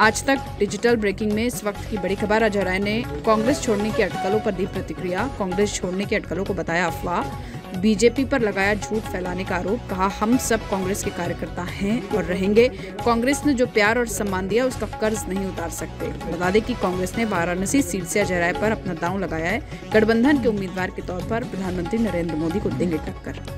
आज तक digital breaking में इस वक्त की बड़ी खबर। अजय राय ने कांग्रेस छोड़ने की अटकलों पर दी प्रतिक्रिया। कांग्रेस छोड़ने की अटकलों को बताया अफवाह, बीजेपी पर लगाया झूठ फैलाने का आरोप। कहा, हम सब कांग्रेस के कार्यकर्ता हैं और रहेंगे। कांग्रेस ने जो प्यार और सम्मान दिया उसका कर्ज नहीं उतार सकते। बता दें कि कांग्रेस ने वाराणसी सीट से अजय राय पर अपना दांव लगाया है। गठबंधन के उम्मीदवार के तौर पर प्रधानमंत्री नरेंद्र मोदी को देंगे टक्कर।